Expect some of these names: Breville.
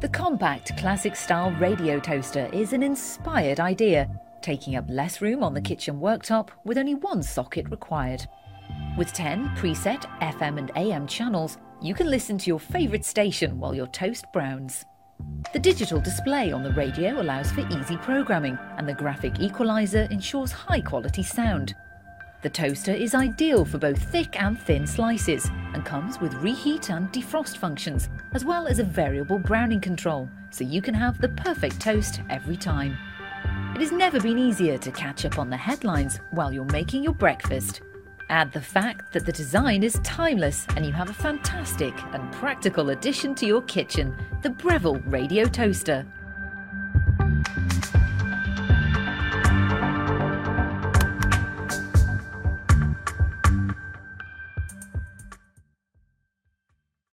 The compact, classic-style radio toaster is an inspired idea, taking up less room on the kitchen worktop with only one socket required. With 10 preset FM and AM channels, you can listen to your favourite station while your toast browns. The digital display on the radio allows for easy programming, and the graphic equaliser ensures high-quality sound. The toaster is ideal for both thick and thin slices and comes with reheat and defrost functions, as well as a variable browning control, so you can have the perfect toast every time. It has never been easier to catch up on the headlines while you're making your breakfast. Add the fact that the design is timeless and you have a fantastic and practical addition to your kitchen, the Breville Radio Toaster.